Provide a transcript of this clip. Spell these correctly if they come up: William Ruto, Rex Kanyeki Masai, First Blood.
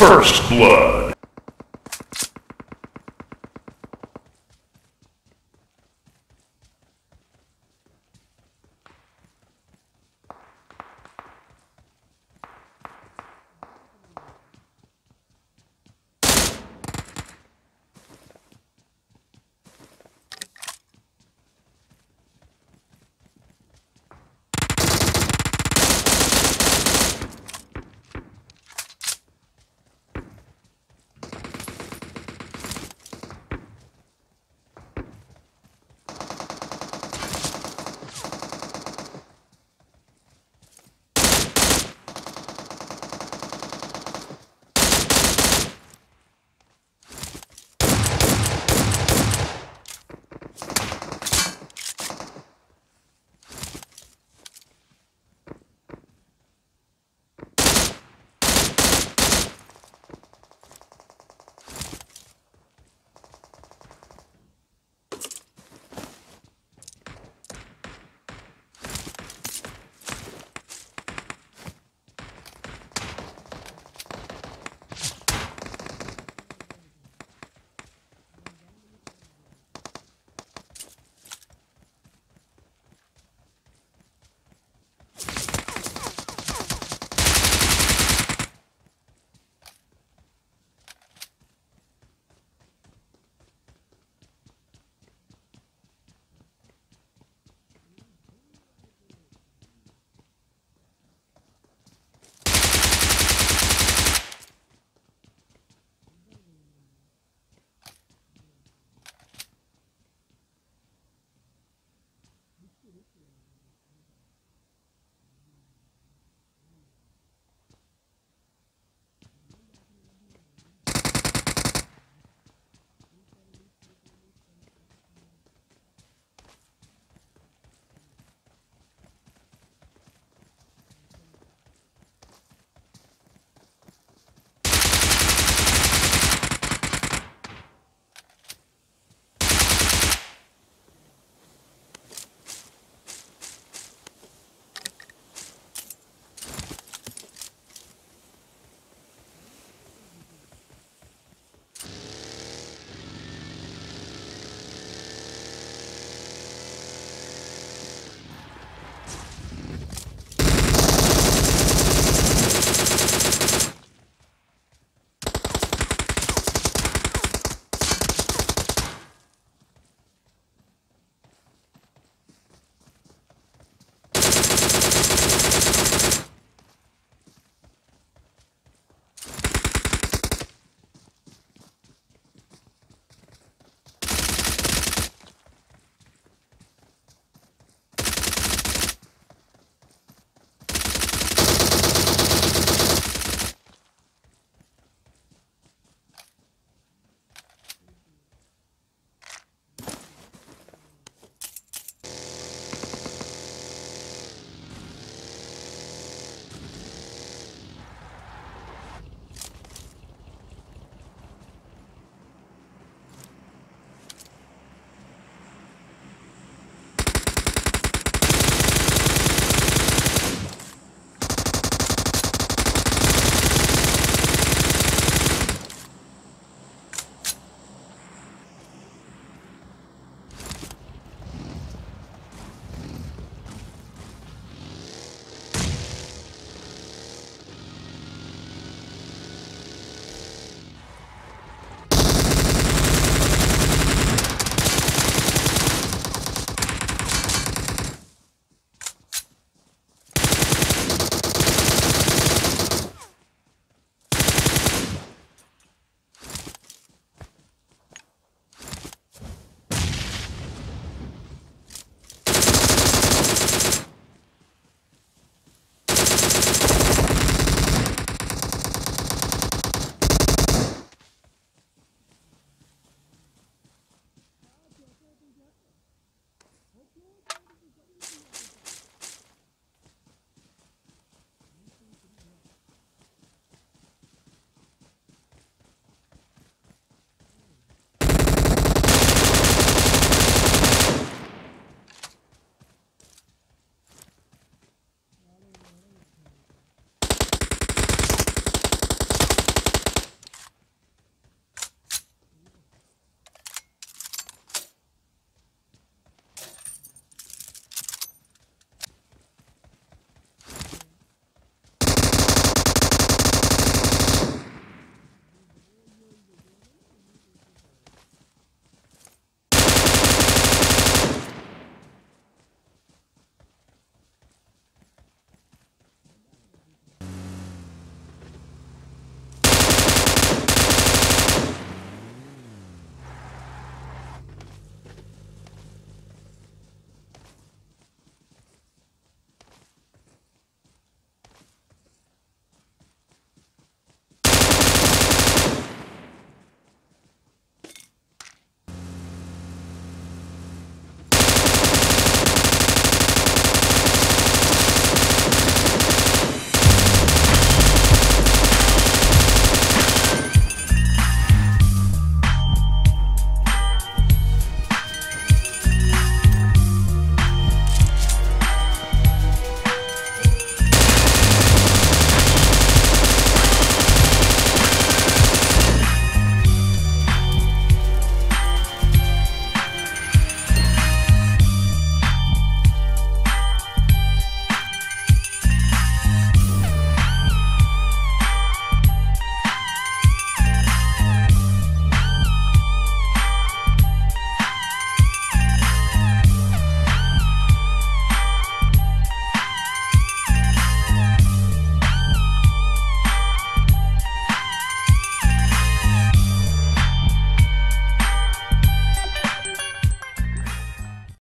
First Blood.